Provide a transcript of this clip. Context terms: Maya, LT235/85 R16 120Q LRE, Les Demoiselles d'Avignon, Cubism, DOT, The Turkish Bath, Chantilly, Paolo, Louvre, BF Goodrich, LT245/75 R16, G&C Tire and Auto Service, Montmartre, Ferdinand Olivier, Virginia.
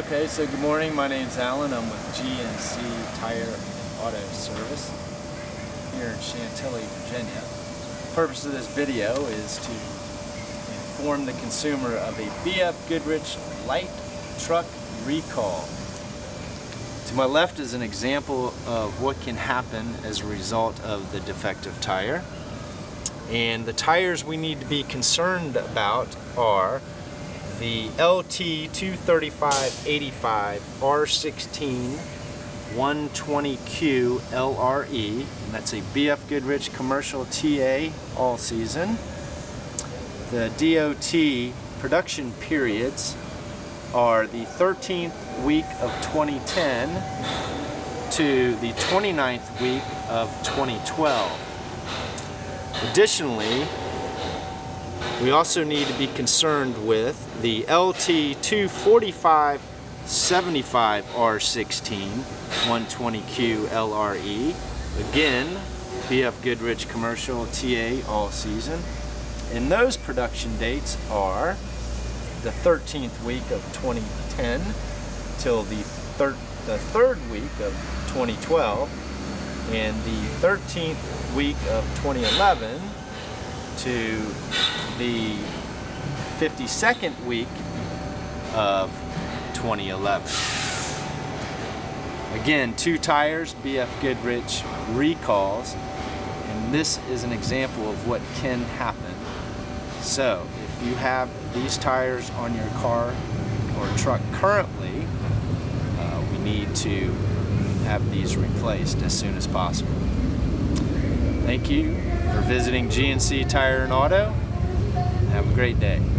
Okay, so good morning. My name's Alan. I'm with G&C Tire Auto Service here in Chantilly, Virginia. The purpose of this video is to inform the consumer of a BF Goodrich light truck recall. To my left is an example of what can happen as a result of the defective tire. And the tires we need to be concerned about are the LT235/85 R16 120Q LRE, and that's a BF Goodrich Commercial T/A all season. The DOT production periods are the 13th week of 2010 to the 29th week of 2012. Additionally, we also need to be concerned with the LT245/75 R16 120Q LRE. Again, BF Goodrich Commercial T/A all season. And those production dates are the 13th week of 2010 till the third week of 2012, and the 13th week of 2011 to the 52nd week of 2011. Again, two tires, BF Goodrich recalls, and this is an example of what can happen. So if you have these tires on your car or truck currently, we need to have these replaced as soon as possible. Thank you for visiting G&C Tire and Auto. Have a great day.